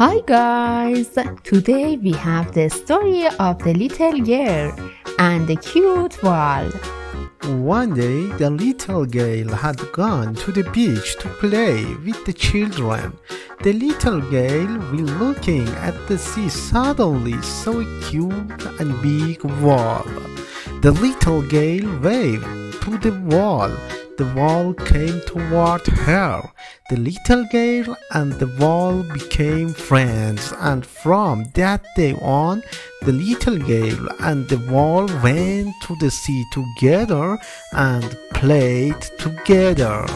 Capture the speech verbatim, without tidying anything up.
Hi guys! Today we have the story of the little girl and the cute wall. One day the little girl had gone to the beach to play with the children. The little girl was looking at the sea, suddenly saw a cute and big wall. The little girl waved to the wall. The wall came toward her. The little girl and the wall became friends, and from that day on, the little girl and the wall went to the sea together and played together.